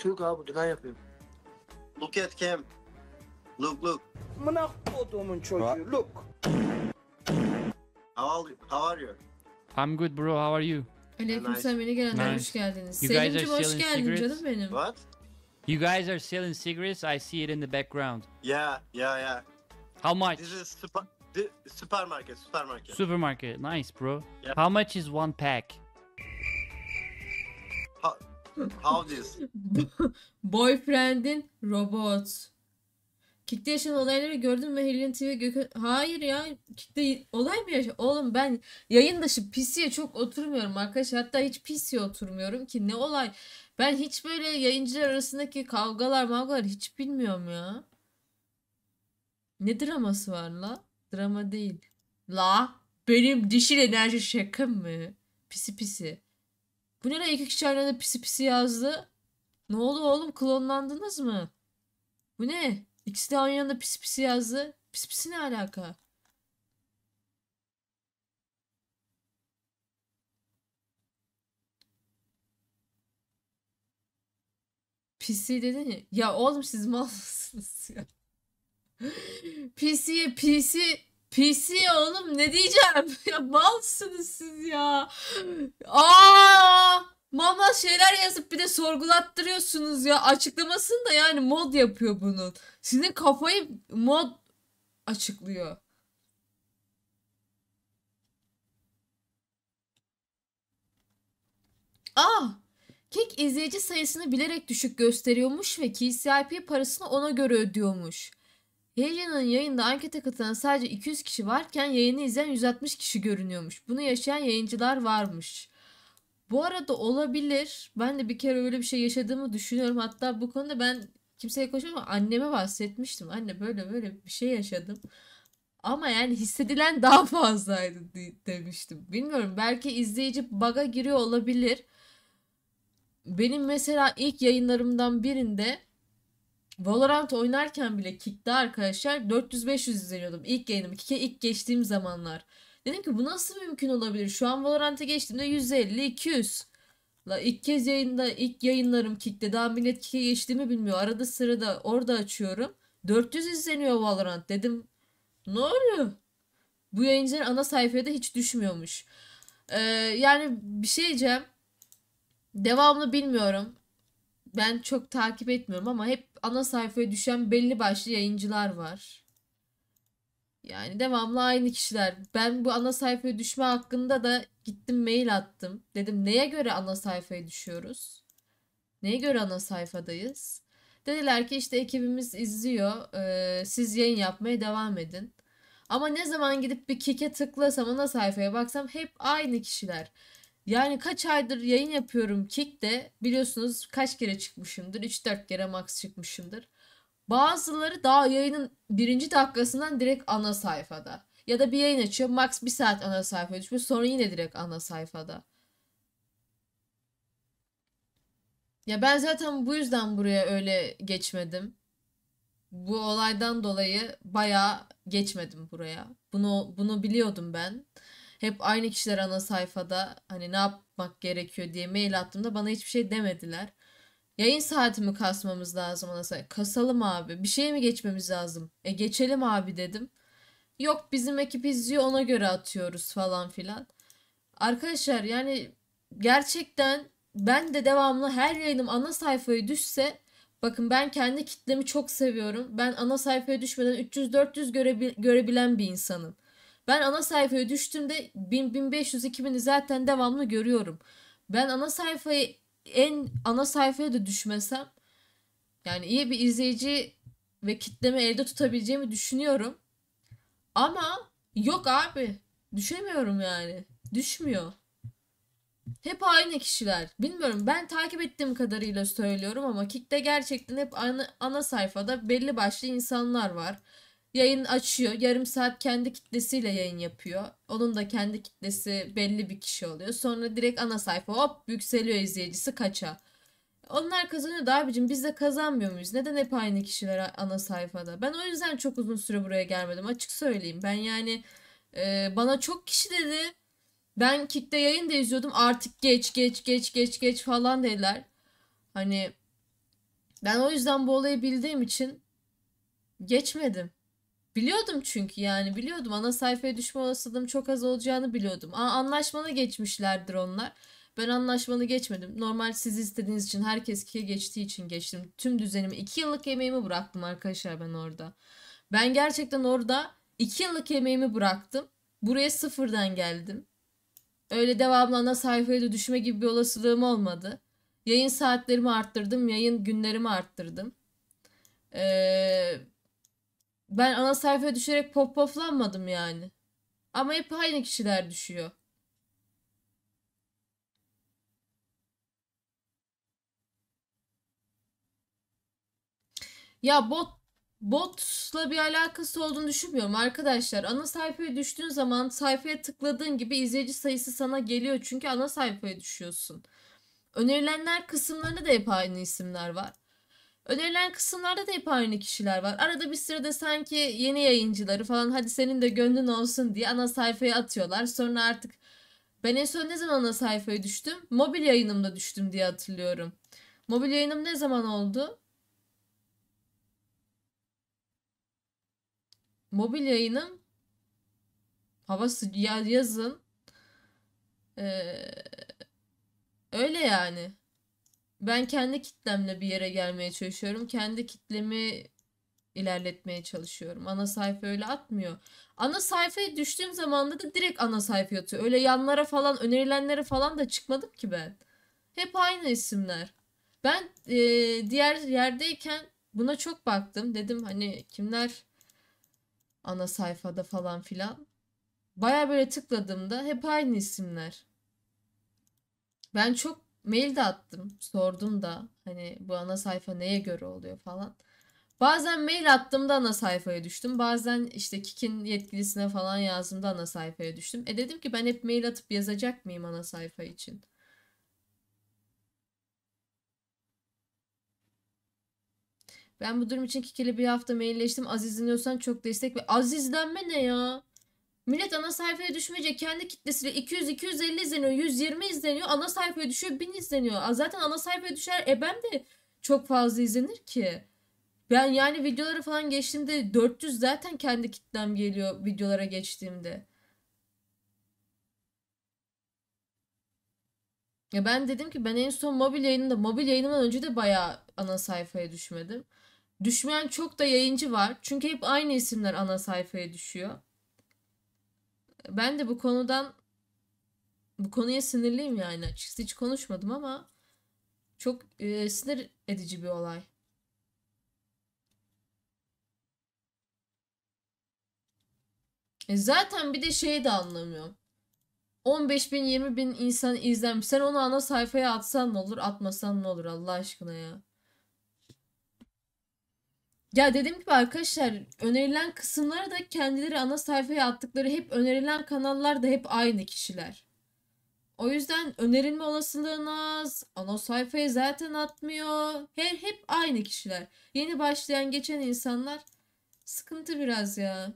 Türk abi, dümen yapıyorum. Look at Cam. Look look. Mına kodumun çocuğu. Look. How are you? I'm good bro. How are you? Aleykümselam, beni gelenler hoş geldiniz. Selim'cim hoş geldin canım benim. What? You guys are selling cigarettes. I see it in the background. Yeah. How much? This is supermarket. Supermarket. Nice bro. Yeah. How much is one pack? How this? Boyfriend'in robot. Kick'te yaşanan olayları gördün mü? Helin TV Gökhan... Hayır ya. Kick'te olay mı yaşa? Oğlum ben yayın dışı PC'ye çok oturmuyorum arkadaşlar. Hatta hiç PC'ye oturmuyorum ki. Ne olay? Ben hiç böyle yayıncılar arasındaki kavgalar hiç bilmiyorum ya. Ne draması var la? Drama değil. La? Benim dişil enerji şaka mı? Pisi. Bu ne la? İki kişi aynı anda pisi yazdı. Ne oldu oğlum? Klonlandınız mı? Bu ne? İkisi de aynı anda pisi yazdı. Pisi ne alaka? Pisi dedin ya. Ya oğlum siz mal mısınız ya? Pisi oğlum ne diyeceğim? Ya malsınız siz ya. Mama şeyler yazıp bir de sorgulattırıyorsunuz ya. Açıklamasını da yani mod yapıyor bunun. Sizin kafayı mod açıklıyor. Kek izleyici sayısını bilerek düşük gösteriyormuş ve KCIP parasını ona göre ödüyormuş. Heyecan'ın yayında ankete katılan sadece 200 kişi varken yayını izleyen 160 kişi görünüyormuş. Bunu yaşayan yayıncılar varmış. Bu arada olabilir. Ben de bir kere öyle bir şey yaşadığımı düşünüyorum. Hatta bu konuda ben kimseye konuşmadım ama anneme bahsetmiştim. Anne böyle bir şey yaşadım. Ama yani hissedilen daha fazlaydı demiştim. Bilmiyorum, belki izleyici bug'a giriyor olabilir. Benim mesela ilk yayınlarımdan birinde Valorant oynarken bile Kick'te arkadaşlar 400-500 izleniyordum. İlk yayınım. Kick'e ilk geçtiğim zamanlar. Dedim ki bu nasıl mümkün olabilir? Şu an Valorant'a geçtiğimde 150-200. La ilk yayınlarım Kick'te. Daha millet Kick'e geçtiğimi bilmiyor. Arada sırada orada açıyorum. 400 izleniyor Valorant. Dedim ne oluyor? Bu yayıncılar ana sayfaya da hiç düşmüyormuş. Yani bir şey diyeceğim. Devamlı bilmiyorum. Ben çok takip etmiyorum ama hep ana sayfaya düşen belli başlı yayıncılar var. Yani devamlı aynı kişiler. Ben bu ana sayfaya düşme hakkında da gittim mail attım. Dedim neye göre ana sayfaya düşüyoruz? Neye göre ana sayfadayız? Dediler ki işte ekibimiz izliyor. Siz yayın yapmaya devam edin. Ama ne zaman gidip bir Kick'e tıklasam, ana sayfaya baksam hep aynı kişiler. Yani kaç aydır yayın yapıyorum Kick'te, biliyorsunuz kaç kere çıkmışımdır, 3-4 kere max çıkmışımdır. Bazıları daha yayının birinci dakikasından direkt ana sayfada. Ya da bir yayın açıyor, max 1 saat ana sayfaya düşmüş, sonra yine direkt ana sayfada. Ya ben zaten bu yüzden buraya öyle geçmedim. Bu olaydan dolayı bayağı geçmedim buraya. Bunu biliyordum ben. Hep aynı kişiler ana sayfada, hani ne yapmak gerekiyor diye mail attığımda bana hiçbir şey demediler. Yayın saatimi kasmamız lazım ana sayfada. Kasalım abi. Bir şey mi geçmemiz lazım? Geçelim abi dedim. Yok bizim ekip izliyor ona göre atıyoruz falan filan. Arkadaşlar yani gerçekten ben de devamlı her yayınım ana sayfaya düşse, bakın ben kendi kitlemi çok seviyorum. Ben ana sayfaya düşmeden 300-400 görebilen bir insanım. Ben ana sayfaya düştüğümde 1000-1500-2000'i zaten devamlı görüyorum. Ben ana sayfaya da düşmesem yani iyi bir izleyici ve kitlemi elde tutabileceğimi düşünüyorum. Ama yok abi, düşemiyorum yani. Düşmüyor. Hep aynı kişiler. Bilmiyorum, ben takip ettiğim kadarıyla söylüyorum ama Kick'te gerçekten hep ana sayfada belli başlı insanlar var. Yayın açıyor. Yarım saat kendi kitlesiyle yayın yapıyor. Onun da kendi kitlesi belli bir kişi oluyor. Sonra direkt ana sayfa hop yükseliyor izleyicisi kaça. Onlar kazanıyor da abicim biz de kazanmıyor muyuz? Neden hep aynı kişiler ana sayfada? Ben o yüzden çok uzun süre buraya gelmedim. Açık söyleyeyim. Ben yani bana çok kişi dedi. Ben Kick'te yayın da izliyordum. Artık geç falan dediler. Hani Ben o yüzden bu olayı bildiğim için geçmedim. Biliyordum çünkü, yani biliyordum. Ana sayfaya düşme olasılığım çok az olacağını biliyordum. Anlaşmalı geçmişlerdir onlar. Ben anlaşmalı geçmedim. Normal siz istediğiniz için, herkes ikiye geçtiği için geçtim. Tüm düzenimi, 2 yıllık emeğimi bıraktım arkadaşlar ben orada. Ben gerçekten orada 2 yıllık emeğimi bıraktım. Buraya sıfırdan geldim. Öyle devamlı ana sayfaya da düşme gibi bir olasılığım olmadı. Yayın saatlerimi arttırdım. Yayın günlerimi arttırdım. Ben ana sayfaya düşerek poflanmadım yani. Ama hep aynı kişiler düşüyor. Ya botla bir alakası olduğunu düşünmüyorum arkadaşlar. Ana sayfaya düştüğün zaman sayfaya tıkladığın gibi izleyici sayısı sana geliyor. Çünkü ana sayfaya düşüyorsun. Önerilenler kısımlarında da hep aynı isimler var. Önerilen kısımlarda da hep aynı kişiler var. Arada bir sırada sanki yeni yayıncıları falan, hadi senin de gönlün olsun diye ana sayfaya atıyorlar. Sonra artık ben en son ne zaman ana sayfaya düştüm? Mobil yayınımda düştüm diye hatırlıyorum. Mobil yayınım ne zaman oldu? Mobil yayınım havası yazın. Öyle yani. Ben kendi kitlemle bir yere gelmeye çalışıyorum. Kendi kitlemi ilerletmeye çalışıyorum. Ana sayfa öyle atmıyor. Ana sayfaya düştüğüm zamanda da direkt ana sayfa atıyor. Öyle yanlara falan, önerilenlere falan da çıkmadım ki ben. Hep aynı isimler. Ben diğer yerdeyken buna çok baktım. Dedim hani kimler ana sayfada falan filan. Baya böyle tıkladığımda hep aynı isimler. Ben çok mail de attım. Sordum da hani bu ana sayfa neye göre oluyor falan. Bazen mail attığımda ana sayfaya düştüm. Bazen işte Kik'in yetkilisine falan yazdığımda ana sayfaya düştüm. Dedim ki ben hep mail atıp yazacak mıyım ana sayfa için? Ben bu durum için Kik'le bir hafta mailleştim. Aziz dinliyorsan çok destek ve azizlenme ne ya? Millet ana sayfaya düşmeyecek, kendi kitlesiyle 200-250 izleniyor, 120 izleniyor, ana sayfaya düşüyor, 1000 izleniyor. Zaten ana sayfaya düşer ben de çok fazla izlenir ki. Ben yani videoları falan geçtiğimde 400 zaten kendi kitlem geliyor videolara geçtiğimde. Ya ben dedim ki ben en son mobil yayınımdan önce de bayağı ana sayfaya düşmedim. Düşmeyen çok da yayıncı var. Çünkü hep aynı isimler ana sayfaya düşüyor. Ben de bu konuya sinirliyim yani. Açıkçası hiç konuşmadım ama çok sinir edici bir olay. Zaten bir de şeyi de anlamıyorum. 15.000-20.000 insan izlenmiş. Sen onu ana sayfaya atsan ne olur, atmasan ne olur Allah aşkına ya. Ya dediğim gibi arkadaşlar, önerilen kısımları da kendileri ana sayfaya attıkları, hep önerilen kanallar da hep aynı kişiler. O yüzden önerilme olasılığın az. Ana sayfaya zaten atmıyor. Hep aynı kişiler. Yeni başlayan geçen insanlar sıkıntı biraz ya.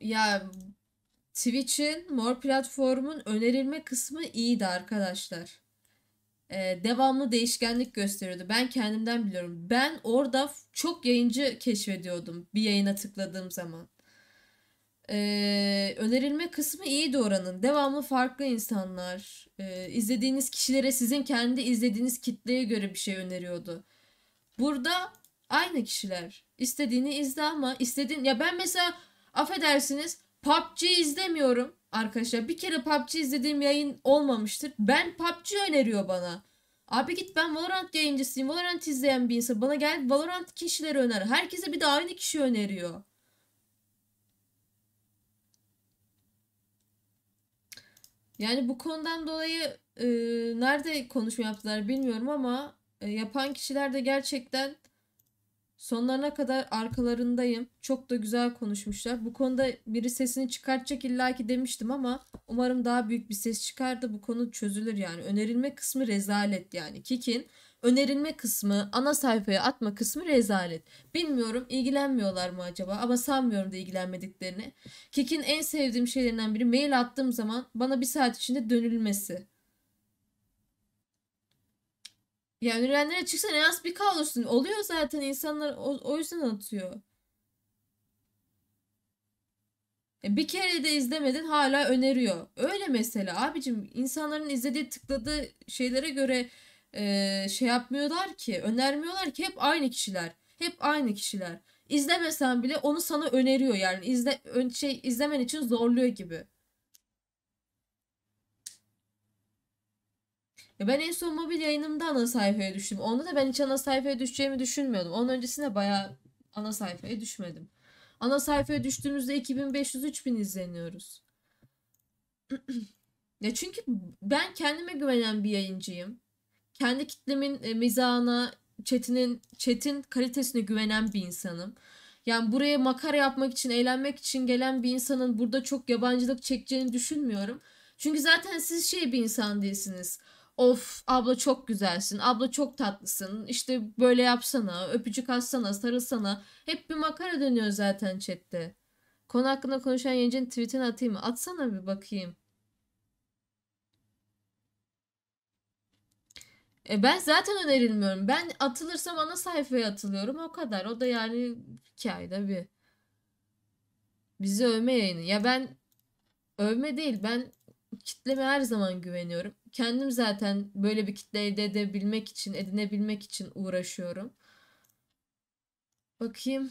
Ya Twitch'in, More platformun önerilme kısmı iyiydi arkadaşlar. Devamlı değişkenlik gösteriyordu. Ben kendimden biliyorum. Ben orada çok yayıncı keşfediyordum bir yayına tıkladığım zaman. Önerilme kısmı iyiydi oranın. Devamlı farklı insanlar, izlediğiniz kişilere, sizin kendi izlediğiniz kitleye göre bir şey öneriyordu. Burada aynı kişiler. İstediğini izle ama ya ben mesela affedersiniz PUBG izlemiyorum arkadaşlar. Bir kere PUBG izlediğim yayın olmamıştır. Ben PUBG öneriyor bana. Abi git, ben Valorant yayıncısıyım. Valorant izleyen bir insan bana gel Valorant kişileri öner. Herkese bir de aynı kişi öneriyor. Yani bu konudan dolayı nerede konuşma yaptılar bilmiyorum ama yapan kişiler de gerçekten sonlarına kadar arkalarındayım. Çok da güzel konuşmuşlar. Bu konuda biri sesini çıkartacak illaki demiştim ama umarım daha büyük bir ses çıkar da bu konu çözülür yani. Önerilme kısmı rezalet yani. Kik'in Önerilme kısmı, ana sayfaya atma kısmı rezalet. Bilmiyorum ilgilenmiyorlar mı acaba, ama sanmıyorum da ilgilenmediklerini. Kik'in en sevdiğim şeylerinden biri mail attığım zaman bana bir saat içinde dönülmesi. Yani ünlülenlere çıksan en az bir K olursun. Oluyor zaten, insanlar o yüzden atıyor. Bir kere de izlemedin hala öneriyor. Öyle mesela abicim, insanların izlediği tıkladığı şeylere göre şey yapmıyorlar ki, önermiyorlar ki, hep aynı kişiler. Hep aynı kişiler. İzlemesen bile onu sana öneriyor yani, izlemen için zorluyor gibi. Ben en son mobil yayınımda ana sayfaya düştüm. Onda da ben hiç ana sayfaya düşeceğimi düşünmüyordum. Onun öncesinde bayağı ana sayfaya düşmedim. Ana sayfaya düştüğümüzde 2500-3000 izleniyoruz. Ya çünkü ben kendime güvenen bir yayıncıyım. Kendi kitlemin mizahına, chat'in kalitesine güvenen bir insanım. Yani buraya makara yapmak için, eğlenmek için gelen bir insanın burada çok yabancılık çekeceğini düşünmüyorum. Çünkü zaten siz bir insan değilsiniz. Of abla çok güzelsin, abla çok tatlısın, işte böyle yapsana, öpücük atsana, sarılsana. Hep bir makara dönüyor zaten chatte. Konu hakkında konuşan yayıncının tweetini atayım mı? Atsana bir bakayım. Ben zaten önerilmiyorum. Ben atılırsam ana sayfaya atılıyorum. O kadar. O da yani 2 ayda bir. Bizi övme yayını. Ya ben övme değil. Ben kitleme her zaman güveniyorum. Kendim zaten böyle bir kitle elde edebilmek için, edinebilmek için uğraşıyorum. Bakayım.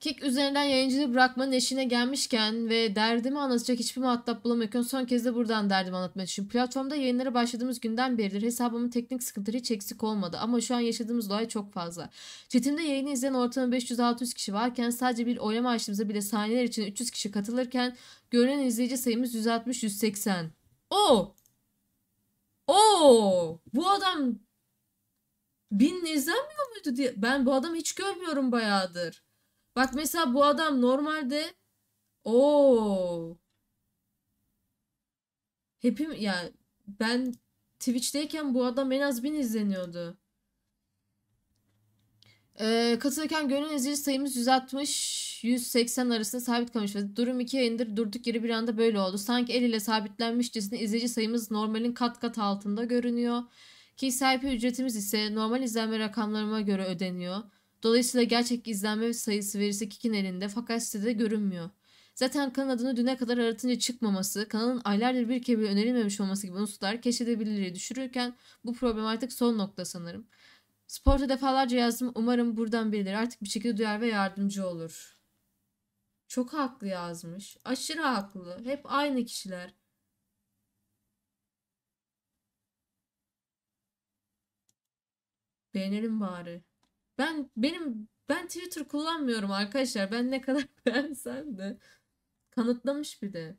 Kik üzerinden yayıncılığı bırakmanın eşiğine gelmişken ve derdimi anlatacak hiçbir muhatap bulamıyorken son kez de buradan derdimi anlatmak için. Platformda yayınlara başladığımız günden beridir hesabımın teknik sıkıntıları hiç eksik olmadı, ama şu an yaşadığımız olay çok fazla. Chatimde yayını izleyen ortalama 500-600 kişi varken, sadece bir oylama açtığımızda bile saniyeler için 300 kişi katılırken görünen izleyici sayımız 160-180. Bu adam 1000 izlenmiyor muydu diye. Ben bu adamı hiç görmüyorum bayağıdır. Bak mesela bu adam normalde hepim ya yani, ben Twitch'teyken bu adam en az 1000 izleniyordu. Katılırken görünen izleyici sayımız 160-180 arasında sabit kalmış. Durum 2 yayındır durduk yere bir anda böyle oldu. Sanki el ile sabitlenmişçesine izleyici sayımız normalin kat kat altında görünüyor. Ki sayfa ücretimiz ise normal izlenme rakamlarıma göre ödeniyor. Dolayısıyla gerçek izlenme sayısı verisi Kik'in elinde, fakat sitede görünmüyor. Zaten kanalın adını düne kadar aratınca çıkmaması, kanalın aylardır bir kere bile önerilmemiş olması gibi unsurlar keşfedebilirliği düşürürken bu problem artık son nokta sanırım. Sporta defalarca yazdım, umarım buradan birileri artık bir şekilde duyar ve yardımcı olur. Çok haklı yazmış. Aşırı haklı. Hep aynı kişiler. Beğenelim bari. Ben Twitter kullanmıyorum arkadaşlar. Ben ne kadar beğensem de kanıtlamış bir de.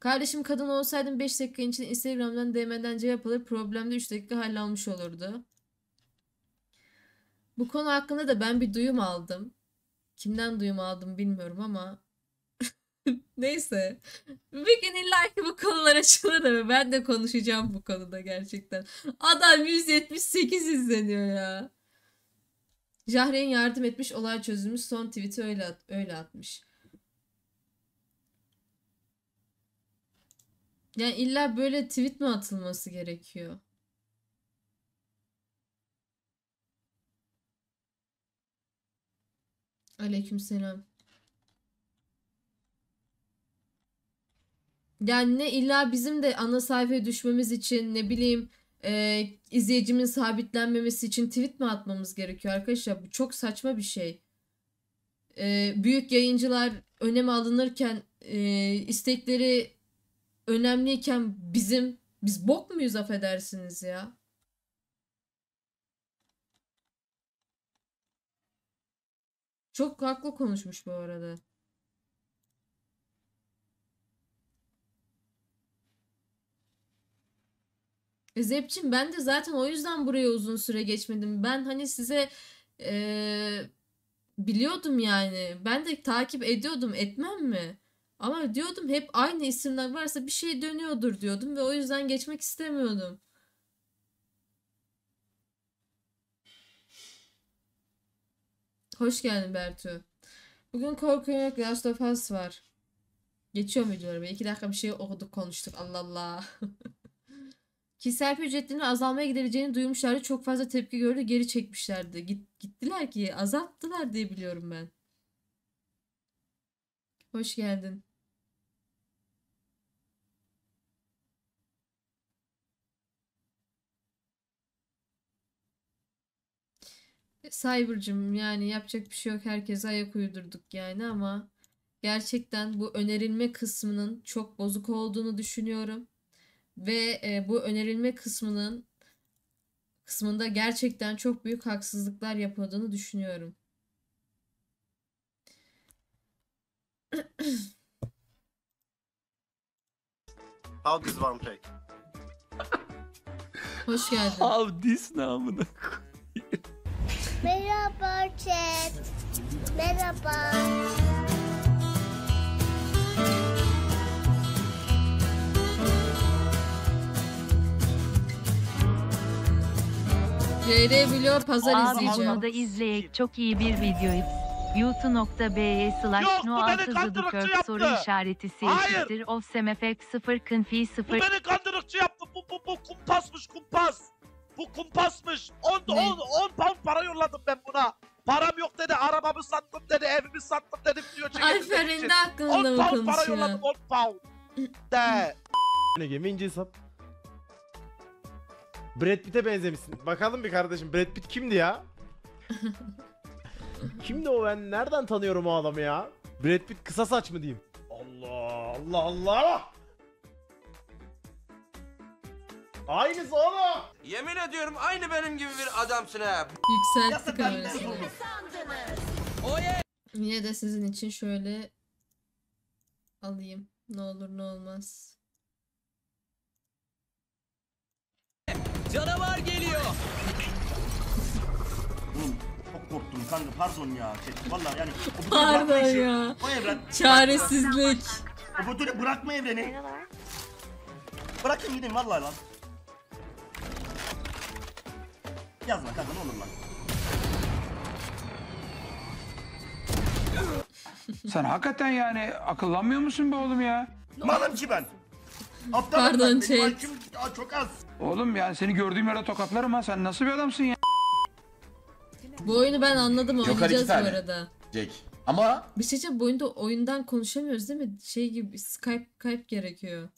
Kardeşim kadın olsaydım 5 dakika için Instagram'dan DM'den cevap alır, problemde 3 dakika hallolmuş olurdu. Bu konu hakkında da ben bir duyum aldım. Kimden duyum aldım bilmiyorum ama neyse. Bir gün illa ki bu konular açılır da ben de konuşacağım bu konuda gerçekten. Adam 178 izleniyor ya. Jahre'nin yardım etmiş, olay çözülmüş, son tweet'i öyle atmış. Yani illa böyle tweet mi atılması gerekiyor? Aleykümselam. Yani ne illa bizim de ana sayfaya düşmemiz için, ne bileyim izleyicimin sabitlenmemesi için tweet mi atmamız gerekiyor arkadaşlar? Bu çok saçma bir şey. Büyük yayıncılar öneme alınırken, istekleri önemliyken biz bok muyuz, affedersiniz ya? Çok haklı konuşmuş bu arada. Zepçim, ben de zaten o yüzden buraya uzun süre geçmedim. Ben hani size biliyordum yani. Ben de takip ediyordum, etmem mi? Ama diyordum hep aynı isimler varsa bir şey dönüyordur diyordum ve o yüzden geçmek istemiyordum. Hoş geldin Bertu. Bugün korku yok, Last of Us var. Geçiyorum videoları. 2 dakika bir şey okuduk, konuştuk. Allah Allah. Kişisel ücretlerin azalmaya gidebileceğini duymuşlardı. Çok fazla tepki gördü. Geri çekmişlerdi. Gittiler ki azalttılar diye biliyorum ben. Hoş geldin. Cyber'cığım, yani yapacak bir şey yok. Herkese ayak uydurduk yani, ama gerçekten bu önerilme kısmının çok bozuk olduğunu düşünüyorum. Ve bu önerilme kısmında gerçekten çok büyük haksızlıklar yapıldığını düşünüyorum. How this one take? Hoş geldin. How this namına koyayım. Merhaba chat. Merhaba. JR Vlog pazar izleyeceğim. Onu da izleyek, çok iyi bir video. youtube.be/nualtızdukört soru işareti eşittir ofsemfx0confi0. Bu beni kandırıkçı yaptı. Bu kumpasmış, kumpas. Bu kumpasmış. 10 pound para yolladım ben buna. Param yok dedi, arabamı sattım dedi, evimi sattım dedi. Aferin de aklımda mı konuşuyor? 10 pound para yolladım, 10 pound. De. Ne gemince hesap. Brad Pitt'e benzemişsin. Bakalım bir kardeşim, Brad Pitt kimdi ya? Kimdi o, ben nereden tanıyorum o adamı ya? Brad Pitt kısa saç mı diyeyim? Allah Allah Allah! Aynısı oğlum! Yemin ediyorum aynı benim gibi bir adamsın ha! Yükseltti kamerasını. Yine de sizin için şöyle alayım. Ne olur ne olmaz. Canavar geliyor! Çok korktum kanka, pardon ya. Vallahi yani pardon ya. Çaresizlik. Bu bırakma evreni. Bırakın gideyim vallahi lan. Yazma kanka, ne olur lan. Sen hakikaten yani akıllanmıyor musun be oğlum ya? Malım ki ben. Aptal. Pardon şey. Çok az. Oğlum yani seni gördüğüm yere tokatlarım ha. Sen nasıl bir adamsın ya? Bu oyunu ben anladım, oynayacağız bu arada. Jack. Ama bir şey diyeceğim, bu oyunda oyundan konuşamıyoruz değil mi? Şey gibi Skype gerekiyor.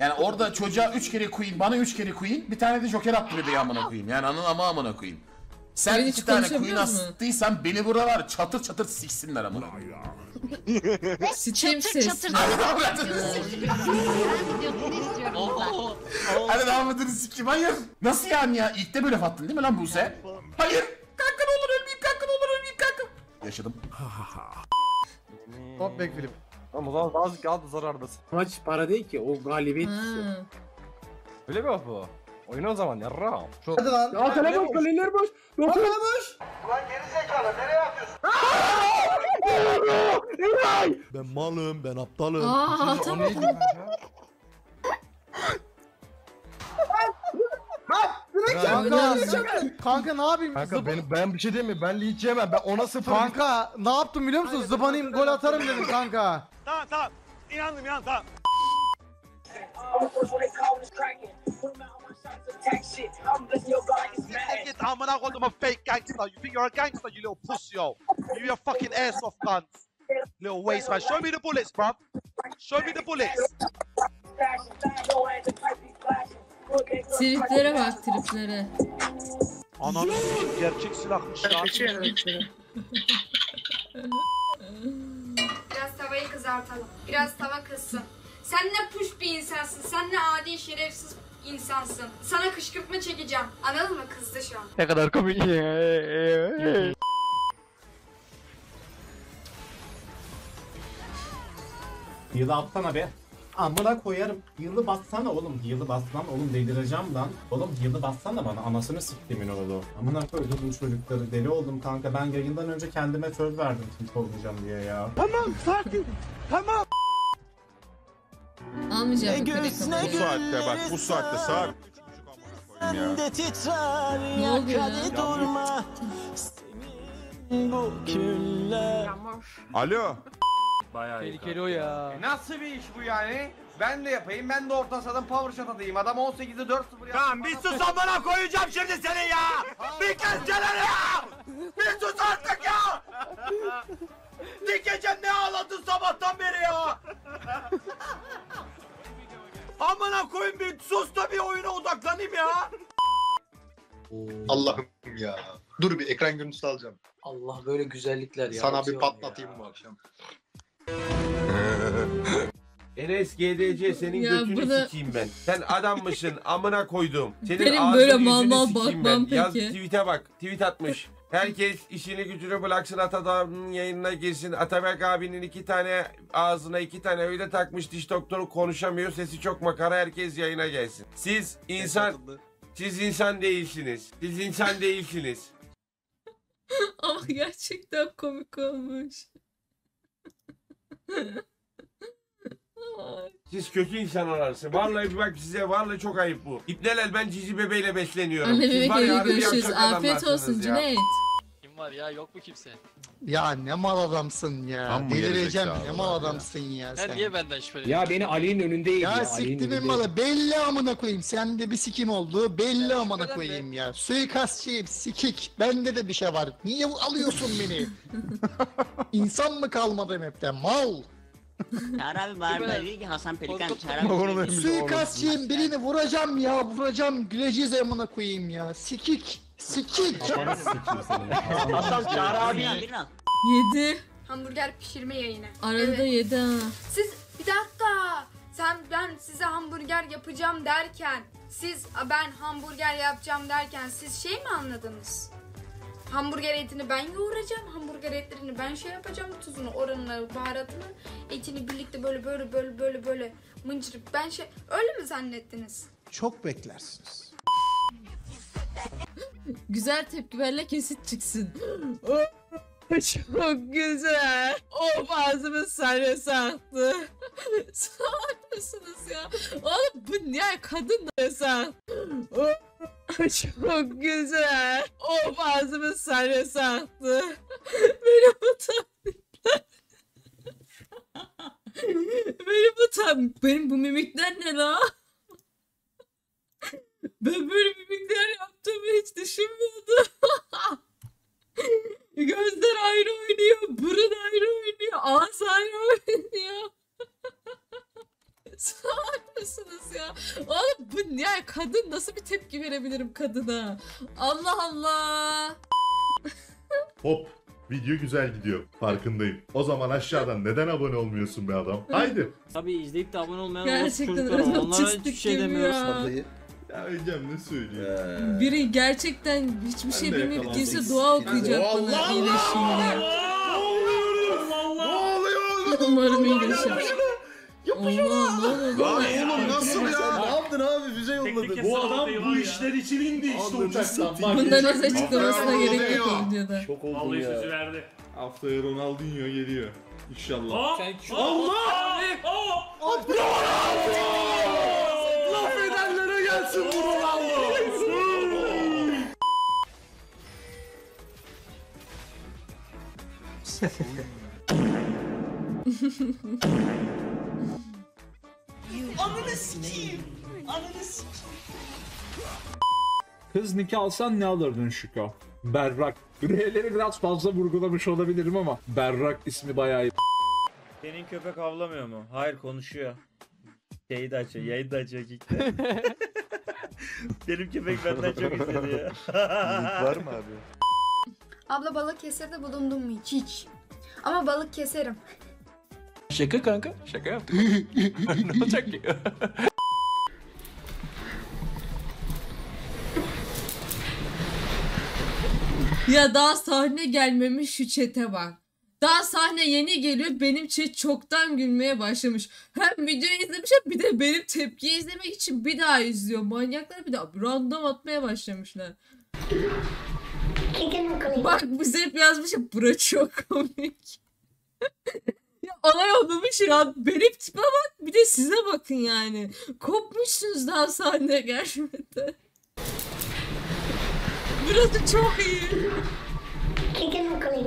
Yani orada çocuğa 3 kere Queen, bana 3 kere Queen, bir tane de Joker attırdı ya amına koyayım. Yani anın ama amına koyayım. Sen yani 2 tane Queen astıysan beni burada var çatır çatır siksinler amına. Çatır çatır. Hani daha mıdır sikim, hayır. Nasıl yani ya? İlk de böyle attın değil mi lan Buse? Hayır. Kanka ne olur ölmeyeyim, kanka ne olur ölmeyeyim, kanka. Yaşadım. Top back film. Ama o azıcık daha da zarardasın. Maç para değil ki, o galibiyet istiyor. Öyle mi bu? Oyna o zaman yarra. Hadi lan. Ya kale boş, kaleler boş. Yok kale boş. Ulan geri zekalı, nereye atıyorsun? Ben malım, ben aptalım. Aa, tamam. Kanka ne yapayım? Kanka ben bir şey diyeyim mi? Ben linç yemem. Ben ona sıfırım. Kanka ne yaptım biliyor musun? Zıbanayım, gol atarım dedim kanka. Tamam. İnandım ya, tamam. Get amına koydum fake gangster. You think you're a gangster, you little pussy yo. You a fucking ass off guns. Little waste man. Show me the bullets, bruv. Show me the bullets. Triplere bak, triplere. Anam gerçek silahmış lan. Biraz tavayı kızartalım. Biraz tava kızsın. Sen ne puş bir insansın. Sen ne adi şerefsiz insansın. Sana kışkırtma çekeceğim. Anladın mı? Kızdı şu an. Ne kadar komik. Yıla atsana be. Amına koyarım. Yılı bassana oğlum. Yılı baslan oğlum, delireceğim lan. Oğlum yılı bassana bana, anasını siktimin oğlu. Amına koydum bu çocukları, deli oldum kanka. Ben yayından önce kendime söz verdim kimse olmayacağım diye ya. Tamam sakin. Tamam. Almayacağım. Bu saatte bak, bu saatte saat. Sen de titrar yakadi durma. Bu küller. Alo. Bayağı tehlikeli o ya. Nasıl bir iş bu yani? Ben de yapayım, ben de orta sahadan power shot atayım. Adam 18'de 4-0 yaptı. Tamam bir sus amına koyacağım şimdi seni ya. Bir kes gelene ya. Bir sus artık ya. Dikeceğim, ne ağladın sabahtan beri ya. Amına koyun, bir sus da bir oyuna odaklanayım ya. Allah'ım ya. Dur bir ekran görüntüsü alacağım. Allah böyle güzellikler ya. Sana bir patlatayım ya bu akşam. Enes GDC senin ya götünü burada... sikeyim ben. Sen adammışsın amına koydum. Senin benim böyle mal mal bakmam ben. Yaz tweet'e bak. Tweet atmış. Herkes işini gücünü bıraksın, Atatürk'ün yayınına girsin. Atabek abinin iki tane ağzına iki tane öyle takmış, diş doktoru konuşamıyor. Sesi çok makara, herkes yayına gelsin. Siz insan değilsiniz. Siz insan değilsiniz. Ama gerçekten komik olmuş. Siz kötü insan ararsın. Vallahi bak size, vallahi çok ayıp bu. İpneler, ben cici bebeğiyle besleniyorum. Anne bebeğiyle görüşürüz. Afiyet olsun Cüneyt. Kim var ya, yok mu kimse? Ya ne mal adamsın ya. Tam delireceğim, ne mal adamsın ya sen. Sen niye benden şüpheleniyorsun? Ya beni Ali'nin önünde yedin. Ya siktirin malı, belli amına koyayım. Sen de bir sikim oldu, belli ya, amına koyayım ya. Suikastçıyım, sikik. Bende de bir şey var. Niye alıyorsun beni? İnsan mı kalmadı map'te? Mal. Çağrı abi dedi ki Hasan Pelikan Çağrı. Suikastçıyım, birini vuracağım ya, vuracağım, güleceğiz amına koyayım ya. Sikik. Sikik. Hasan Çağrı abi. 7. Hamburger pişirme yayını. Arada 7 ha. Siz bir dakika. Ben size hamburger yapacağım derken, ben hamburger yapacağım derken siz şey mi anladınız? Hamburger etini ben yoğuracağım, hamburger etlerini ben şey yapacağım, tuzunu, oranını, baharatını, etini birlikte böyle mıncırıp ben şey... Öyle mi zannettiniz? Çok beklersiniz. Güzel tepkilerle kesit çıksın. Çok güzel. Of ağzımı sahnesi attı. Sağlıyorsunuz ya. Oğlum bu ne kadın da sen. Çok güzel. Of ağzımı sahnesi attı. Beni utandılar. Benim bu mimikler ne la? Ben böyle mimikler yaptığımı hiç düşünmüyordum. Gözler ayrı oynuyor, burun ayrı oynuyor, ağız ayrı oynuyor. Sağlıyorsunuz ya. Oğlum bu ne? Kadın nasıl bir tepki verebilirim kadına? Allah Allah. Hop. Video güzel gidiyor. Farkındayım. O zaman aşağıdan neden abone olmuyorsun be adam? Haydi. Tabii izleyip de abone olmayan olsun çocuklar. Onlara hiçbir şey demiyoruz. Ablayı. Ya hocam ne söylüyor? Biri gerçekten hiçbir şey bilmeyip girse dua okuyacak bana, iyileşim ya. Ne oluyoruz? Ne oluyoruz? Umarım iyileşir. Yapışıyor lan! Oğlum nasıl ya? Ne yaptın abi? Füze yolladı. Bu adam bu işler için indi işte uçaktan. Bundan az açıklamasına gerek yok videoda. Şok oldum ya. Haftaya Ronaldinho geliyor. İnşallah. Allah! Ronaldinho! Laf edenlere gelsin bu Ronaldo. Ananı sikeyim. Kız nikah alsan ne alırdın Şüko? Berrak. R'leri biraz fazla vurgulamış olabilirim ama Berrak ismi bayağı iyi. Senin köpek havlamıyor mu? Hayır, konuşuyor. Şeyi de açıyor, yayını da açıyor kikte. Benim köpek benden çok istedi ya. Var mı abi? Abla balık keserde bulundum mu hiç? Ama balık keserim. Şaka kanka, şaka yaptım. Ne olacak ki? Ya daha sahne gelmemiş şu çete bak. Daha sahne yeni geliyor. Benim chat çoktan gülmeye başlamış. Hem videoyu izlemiş hem bir de benim tepkiyi izlemek için bir daha izliyor. Manyaklar bir daha random atmaya başlamışlar. Bak bize hep yazmış ya, bura çok komik. Ya alay olmamış ya. Benim tipe bak, bir de size bakın yani. Kopmuşsunuz daha sahneye gelmeden. Burası çok iyi. Gidin bakalım.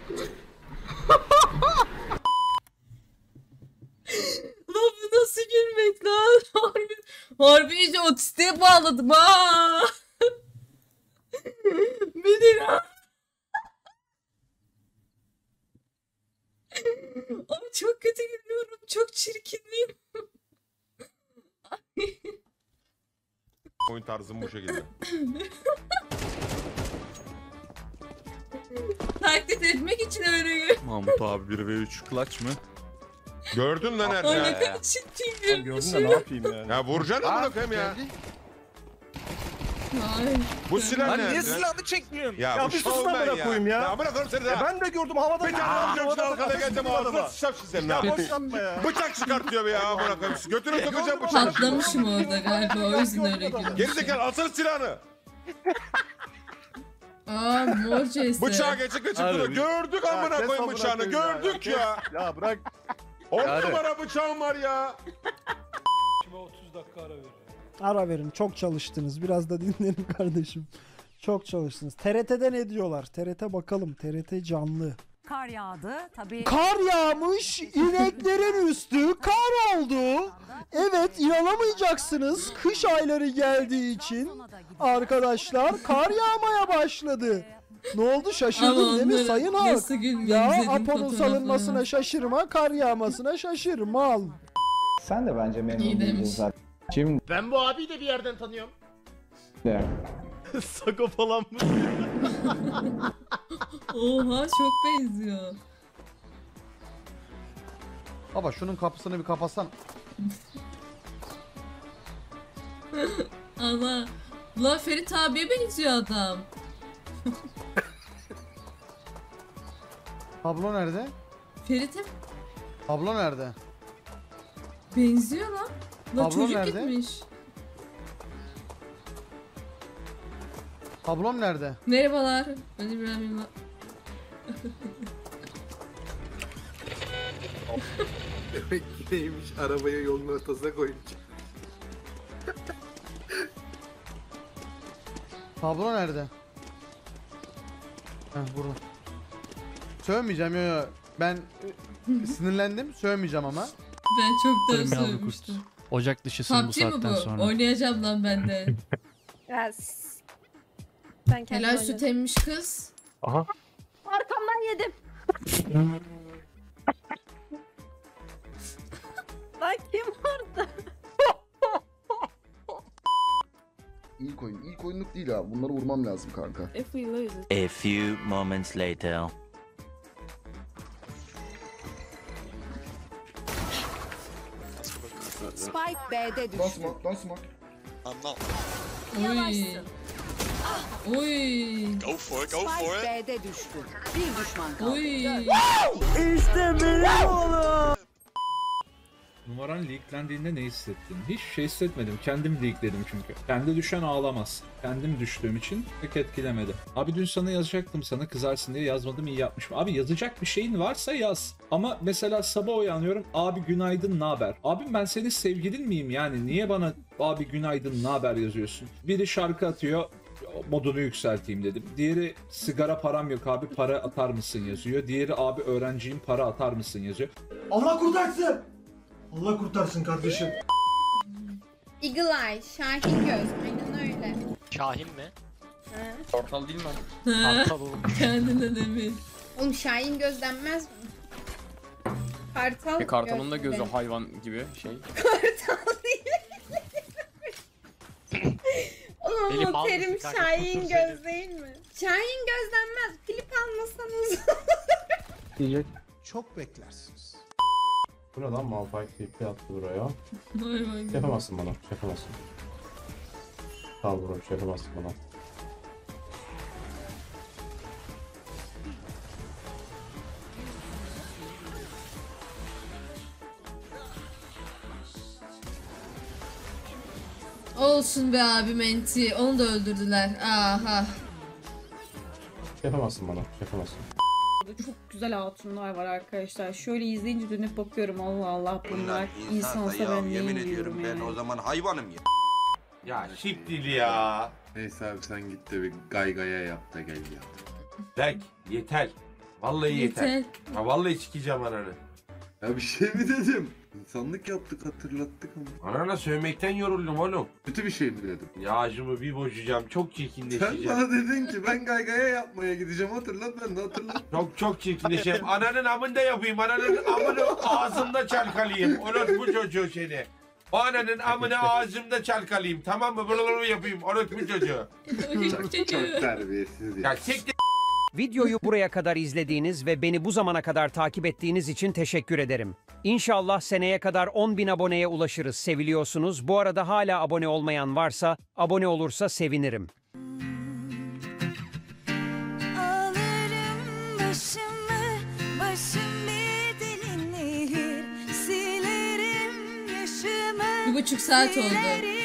Harbi iyice otistiğe bağladım ha. Bilir ha. Ama çok kötü gülüyorum. Çok çirkinliyim. Oyun tarzım bu şekilde. Taklit etmek için öyle. Mahmut abi 1v3 clutch mı? Gördün lan Ercan. Ay ne kadar çirkin görmüşüm. Gördün de ne yapayım yani. Ya vuracaksın mı bakayım ya. Ay. Bu silah ne? Lan niye silahını çekmiyorsun? Ya bir sus lan bırakayım ya. Ya bırak oğlum seni daha. Ben de gördüm havada. Bir tane alacağım şimdi arkada geleceğim ağzına sıçacağım şimdi senin abi. Boşlanma ya. Bıçak çıkartıyor be ya bırakayım. Götünü sokacağım bıçağı. Patlamışım orada galiba o yüzden öyle gülmüşüm. Gerizekalı alsana silahını. Aa mor cesi. Bıçağı geçip geçip gördük amına koyayım bıçağını gördük ya. Ya bırak. 10 numara bıçağım var ya. Şimdi 30 dakika ara verin. Ara verin. Çok çalıştınız. Biraz da dinlenin kardeşim. Çok çalıştınız. TRT'de ne diyorlar? TRT bakalım. TRT canlı. Kar yağdı tabii. Kar yağmış. İneklerin üstü kar oldu. Evet, inanamayacaksınız. Kış ayları geldiği için arkadaşlar kar yağmaya başladı. Ne oldu şaşırdın değil mi sayın halk? Ya Apo'nun salınmasına şaşırma, kar yağmasına şaşırma al. Sen de bence memnun değilsin. Şimdi ben bu abiyi de bir yerden tanıyorum. Ne? Sako falan mı? Oha çok benziyor. Baba şunun kapısını bir kapatsan. Allah. La Ferit abiye benziyor adam. Tablo nerede? Ferit'im. Tablo nerede? Benziyor lan. La tablo çocuk nerede? Gitmiş. Tablom nerede? Merhabalar. Ben İbrahim'im. Demek ki neymiş? Arabayı yolun ortasına koyunca. Tablo nerede? Heh burada. Sövmeyeceğim yo. Ben sinirlendim. Sövmeyeceğim ama. Ben çoktan sövmüştüm. Ocak dışısın bu saatten sonra. PUBG oynayacağım lan ben de. Yes. Ben helal süt emmiş kız. Aha. Arkamdan yedim. Lan kim orada? İlk oyun. İlk oyunluk değil ha. Bunları vurmam lazım kanka. A few moments later. Spike B'de düştü. Don't smoke. Yavaşsın. Oy. Go for it, go Spike for it. B'de düştü. Bir düşman kaldı. İşte benim oğlum. Numaran leaklendiğinde ne hissettin? Hiç şey hissetmedim. Kendim leakledim çünkü. Kendi düşen ağlamaz. Kendim düştüğüm için pek etkilemedi. Abi dün sana yazacaktım, sana kızarsın diye yazmadım, iyi yapmışım. Abi yazacak bir şeyin varsa yaz. Ama mesela sabah uyanıyorum. Abi günaydın naber? Abim ben senin sevgilin miyim yani? Niye bana abi günaydın naber yazıyorsun? Biri şarkı atıyor. Modunu yükselteyim dedim. Diğeri sigara param yok abi para atar mısın yazıyor. Diğeri abi öğrenciyim para atar mısın yazıyor. Allah kurtarsın. Allah kurtarsın kardeşim. Eagle Eye, Şahin Göz. Aynen öyle. Şahin mi? He. Portal değil mi? He. Portal oğlum. Kendinden emin. Oğlum Şahin gözlenmez mi? Kartal. Kartalın da gözü hayvan gibi şey. Kartal değil. Oğlum o terim Şahin göz değil mi? Şahin gözlenmez. Klip almasanız. Diyecek. Çok beklersiniz. Bu ne lan? Malphite klipli attı buraya. Yapamazsın bana. Yapamazsın. Sağ ol bro. Yapamazsın bana. Olsun be abi menti, onu da öldürdüler. Aha. Yapamazsın bana, yapamazsın. Çok güzel hatunlar var arkadaşlar. Şöyle izleyince dönüp bakıyorum, Allah Allah bunlar insansa ben neyim diyorum ediyorum yani. Ben o zaman hayvanım ya. Ya şiptil ya. Neyse abi sen git de bir gaygaya yap da gel ya. Berk yeter. Vallahi yeter. Ha vallahi çıkacağım ananı. Ya bir şey mi dedim? İnsanlık yaptık, hatırlattık ama. Anana sövmekten yoruldum oğlum. Kötü bir şey mi dedim? Ya acımı bir bozacağım, çok çirkinleşeceğim. Sen bana dedin ki ben gaygaya yapmaya gideceğim, hatırlat, ben de hatırlat. Çok çirkinleşeceğim. Ananın amında yapayım, ananın amını ağzımda çalkalayayım. Unut bu çocuğu seni. O ananın amını ağzımda çalkalayayım, tamam mı? Bunu yapayım, unut bu çocuğu. Çok terbiyesiz ya. Ya siktir. Videoyu buraya kadar izlediğiniz ve beni bu zamana kadar takip ettiğiniz için teşekkür ederim. İnşallah seneye kadar 10.000 aboneye ulaşırız. Seviliyorsunuz. Bu arada hala abone olmayan varsa, abone olursa sevinirim. Alırım başımı, başım bir delin nehir. Silerim yaşımı. 1,5 saat oldu.